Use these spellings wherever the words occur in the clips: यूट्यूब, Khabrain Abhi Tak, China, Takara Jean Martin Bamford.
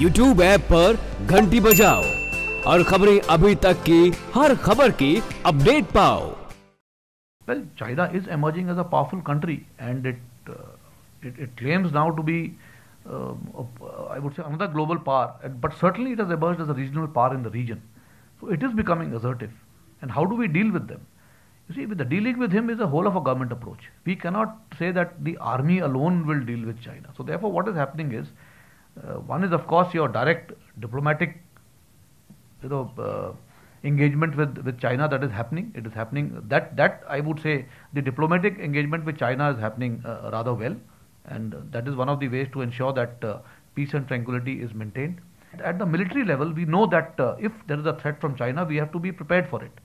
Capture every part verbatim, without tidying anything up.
यूट्यूब app पर घंटी बजाओ और खबरें अभी तक की हर खबर की अपडेट पाओ। Well, China is emerging as a powerful country, and it uh, it, it claims now to be, uh, uh, I would say, another global power. But certainly, it has emerged as a regional power in the region. So it is becoming assertive. And how do we deal with them? You see, with the dealing with him is a whole of a government approach. We cannot say that the army alone will deal with China. So therefore, what is happening is, uh, one is of course your direct diplomatic, you know. Uh, engagement with, with China that is happening, it is happening, that, that I would say the diplomatic engagement with China is happening uh, rather well, and that is one of the ways to ensure that uh, peace and tranquility is maintained. At the military level, we know that uh, if there is a threat from China, we have to be prepared for it,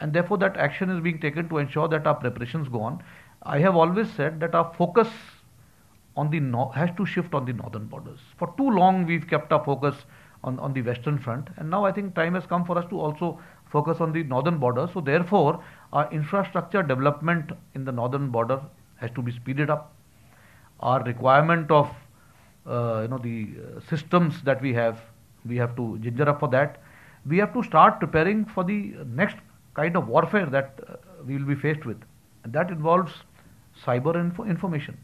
and therefore that action is being taken to ensure that our preparations go on. I have always said that our focus on the no- has to shift on the northern borders. For too long we've kept our focus On, on the western front, and now I think time has come for us to also focus on the northern border. So therefore our infrastructure development in the northern border has to be speeded up. Our requirement of uh, you know the uh, systems that we have, we have to ginger up for that. We have to start preparing for the next kind of warfare that uh, we will be faced with, and that involves cyber info information.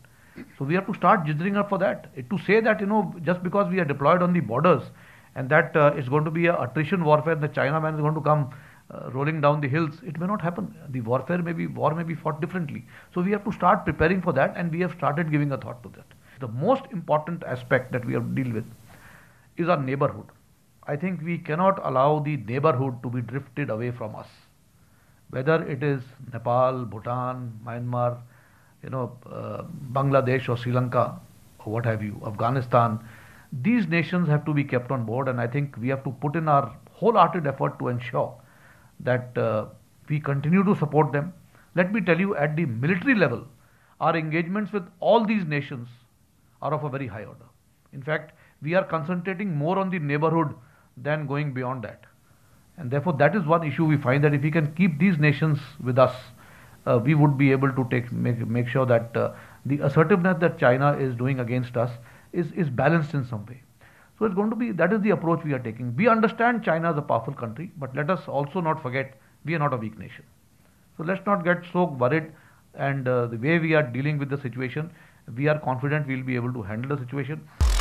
So we have to start gingering up for that. To say that, you know, just because we are deployed on the borders, and that uh, it's going to be an attrition warfare, and the Chinaman is going to come uh, rolling down the hills, it may not happen. The warfare may be, war may be fought differently. So we have to start preparing for that, and we have started giving a thought to that. The most important aspect that we have to deal with is our neighborhood. I think we cannot allow the neighborhood to be drifted away from us. Whether it is Nepal, Bhutan, Myanmar, you know, uh, Bangladesh or Sri Lanka or what have you, Afghanistan, these nations have to be kept on board, and I think we have to put in our wholehearted effort to ensure that uh, we continue to support them. Let me tell you, at the military level, our engagements with all these nations are of a very high order. In fact, we are concentrating more on the neighborhood than going beyond that. And therefore, that is one issue we find, that if we can keep these nations with us, uh, we would be able to take, make, make sure that uh, the assertiveness that China is doing against us Is, is balanced in some way. So it's going to be, that is the approach we are taking. We understand China is a powerful country, but let us also not forget we are not a weak nation. So let's not get so worried, and uh, the way we are dealing with the situation, we are confident we will be able to handle the situation.